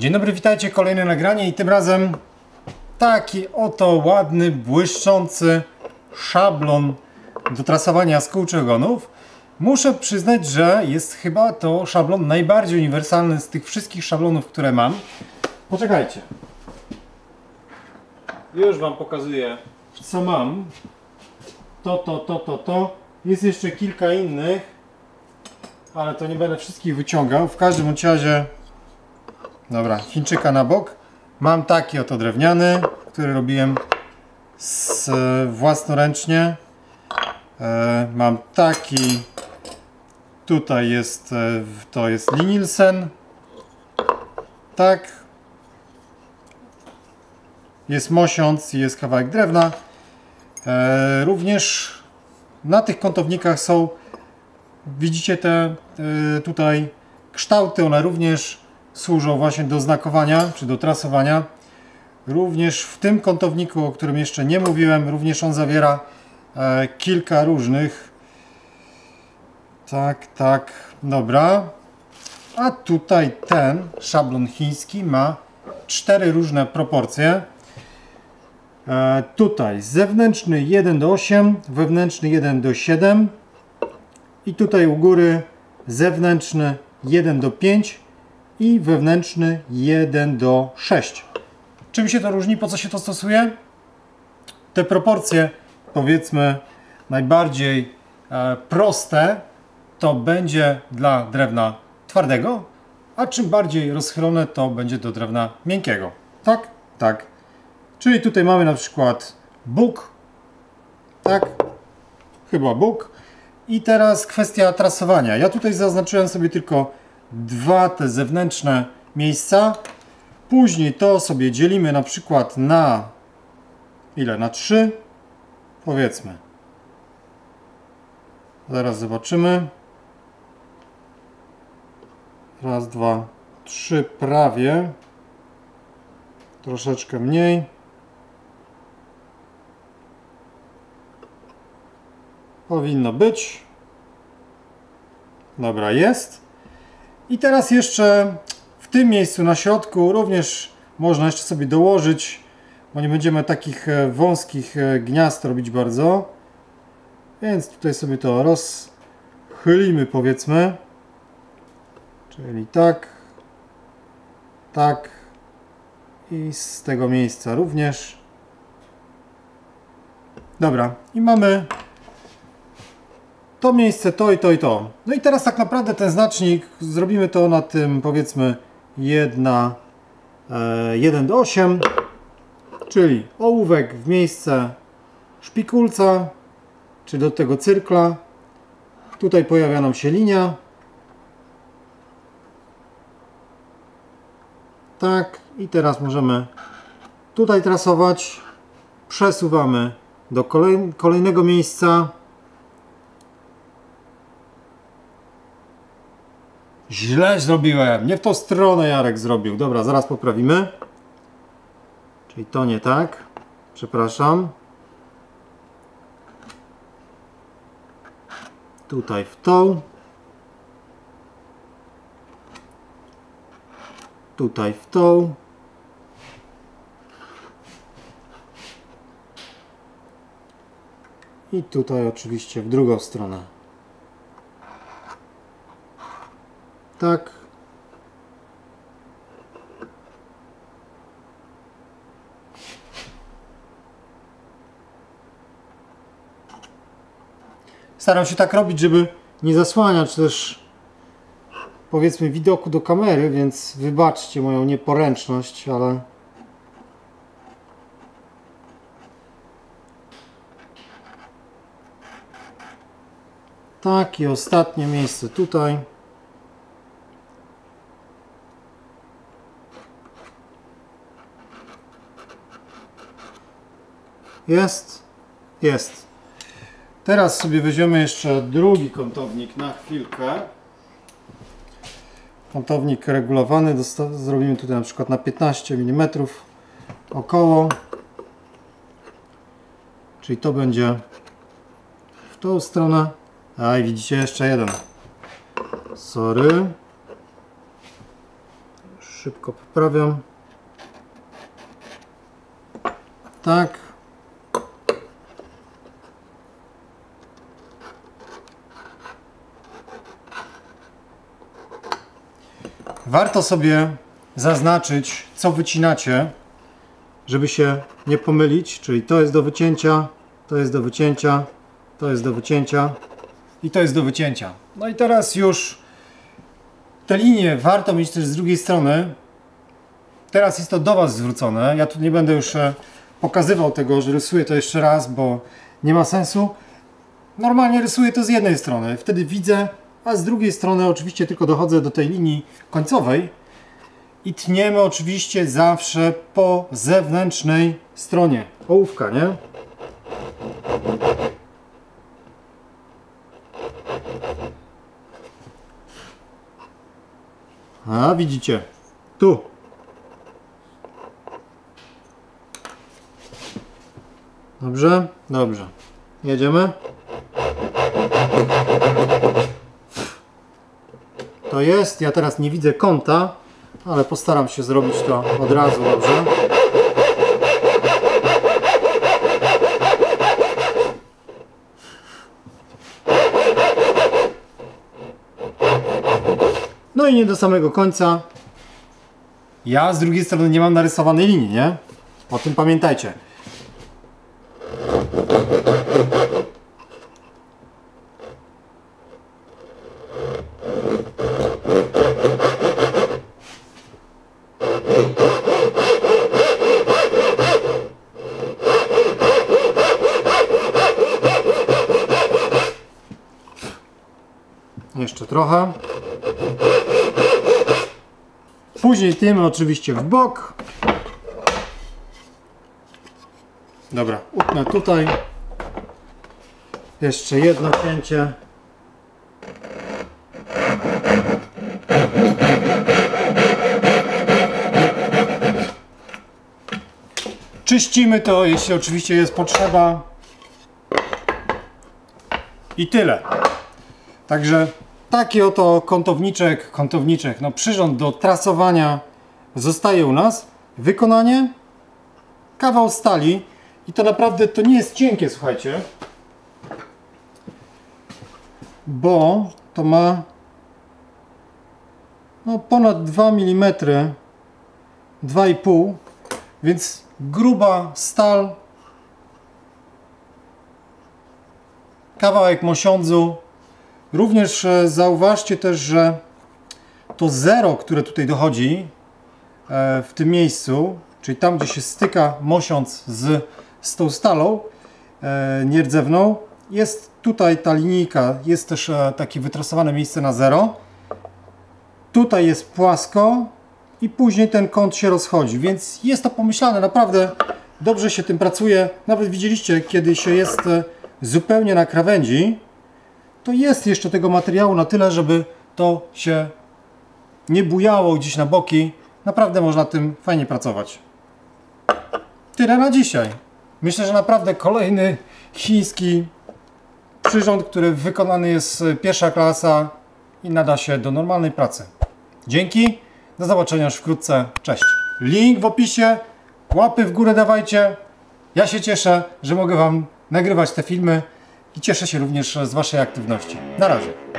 Dzień dobry, witajcie, kolejne nagranie i tym razem taki oto ładny, błyszczący szablon do trasowania z kół czy ogonów. Muszę przyznać, że jest chyba to szablon najbardziej uniwersalny z tych wszystkich szablonów, które mam. Poczekajcie. Już Wam pokazuję, co mam. To. Jest jeszcze kilka innych, ale to nie będę wszystkich wyciągał. W każdym razie, dobra, Chińczyka na bok. Mam taki oto drewniany, który robiłem własnoręcznie. Mam taki, tutaj jest, to jest Li Nielsen. Tak. Jest mosiąc, jest kawałek drewna. Również na tych kątownikach są, widzicie te tutaj kształty, one również służą właśnie do znakowania, czy do trasowania. Również w tym kątowniku, o którym jeszcze nie mówiłem, również on zawiera kilka różnych. Tak, dobra. A tutaj ten szablon chiński ma 4 różne proporcje. Tutaj zewnętrzny 1 do 8, wewnętrzny 1 do 7 i tutaj u góry zewnętrzny 1 do 5 i wewnętrzny 1 do 6. Czym się to różni? Po co się to stosuje? Te proporcje, powiedzmy, najbardziej proste to będzie dla drewna twardego, a czym bardziej rozchylone to będzie do drewna miękkiego. Tak. Czyli tutaj mamy na przykład Bóg, tak, chyba Bóg. I teraz kwestia trasowania. Ja tutaj zaznaczyłem sobie tylko dwa te zewnętrzne miejsca. Później to sobie dzielimy na przykład na ile? Na 3, powiedzmy. Zaraz zobaczymy. Raz, dwa, trzy, prawie. Troszeczkę mniej. Powinno być. Dobra, jest. I teraz jeszcze w tym miejscu na środku również można jeszcze sobie dołożyć, bo nie będziemy takich wąskich gniazd robić bardzo. Więc tutaj sobie to rozchylimy, powiedzmy. Czyli tak i z tego miejsca również. Dobra, i mamy to miejsce, to i to i to. No i teraz tak naprawdę ten znacznik zrobimy to na tym, powiedzmy, 1 do 8, czyli ołówek w miejsce szpikulca, czy do tego cyrkla. Tutaj pojawia nam się linia. Tak, i teraz możemy tutaj trasować. Przesuwamy do kolejnego miejsca. Źle zrobiłem, nie w tą stronę Jarek zrobił. Dobra, zaraz poprawimy. Czyli to nie tak. Przepraszam. Tutaj w tą. Tutaj w tą. I tutaj oczywiście w drugą stronę. Tak. Staram się tak robić, żeby nie zasłaniać też, powiedzmy, widoku do kamery, więc wybaczcie moją nieporęczność, ale... Tak, i ostatnie miejsce tutaj. Jest. Teraz sobie weźmiemy jeszcze drugi kątownik na chwilkę. Kątownik regulowany. Zrobimy tutaj na przykład na 15 mm około. Czyli to będzie w tą stronę. A i widzicie jeszcze jeden. Sorry. Już szybko poprawiam. Tak. Warto sobie zaznaczyć, co wycinacie, żeby się nie pomylić, czyli to jest do wycięcia, to jest do wycięcia, to jest do wycięcia i to jest do wycięcia. No i teraz już te linie warto mieć też z drugiej strony. Teraz jest to do Was zwrócone. Ja tu nie będę już pokazywał tego, że rysuję to jeszcze raz, bo nie ma sensu. Normalnie rysuję to z jednej strony, wtedy widzę, a z drugiej strony oczywiście tylko dochodzę do tej linii końcowej i tniemy oczywiście zawsze po zewnętrznej stronie ołówka, nie? A widzicie, tu. Dobrze? Dobrze. Jedziemy. To jest, ja teraz nie widzę kąta, ale postaram się zrobić to od razu, dobrze? No i nie do samego końca. Ja z drugiej strony nie mam narysowanej linii, nie? O tym pamiętajcie. Jeszcze trochę. Później tymy oczywiście w bok. Dobra, utnę tutaj. Jeszcze jedno cięcie. Czyścimy to, jeśli oczywiście jest potrzeba. I tyle. Także taki oto kątowniczek, no przyrząd do trasowania zostaje u nas. Wykonanie, kawał stali i to naprawdę to nie jest cienkie, słuchajcie, bo to ma no ponad 2 mm, 2,5, więc gruba stal, kawałek mosiądzu. Również zauważcie też, że to zero, które tutaj dochodzi w tym miejscu, czyli tam, gdzie się styka mosiądz z tą stalą nierdzewną, jest tutaj ta linijka, jest też takie wytrasowane miejsce na zero. Tutaj jest płasko i później ten kąt się rozchodzi, więc jest to pomyślane, naprawdę dobrze się tym pracuje. Nawet widzieliście, kiedy się jest zupełnie na krawędzi, to jest jeszcze tego materiału na tyle, żeby to się nie bujało gdzieś na boki. Naprawdę można tym fajnie pracować. Tyle na dzisiaj. Myślę, że naprawdę kolejny chiński przyrząd, który wykonany jest pierwsza klasa i nada się do normalnej pracy. Dzięki, do zobaczenia już wkrótce. Cześć. Link w opisie, łapy w górę dawajcie. Ja się cieszę, że mogę Wam nagrywać te filmy. I cieszę się również z Waszej aktywności. Na razie.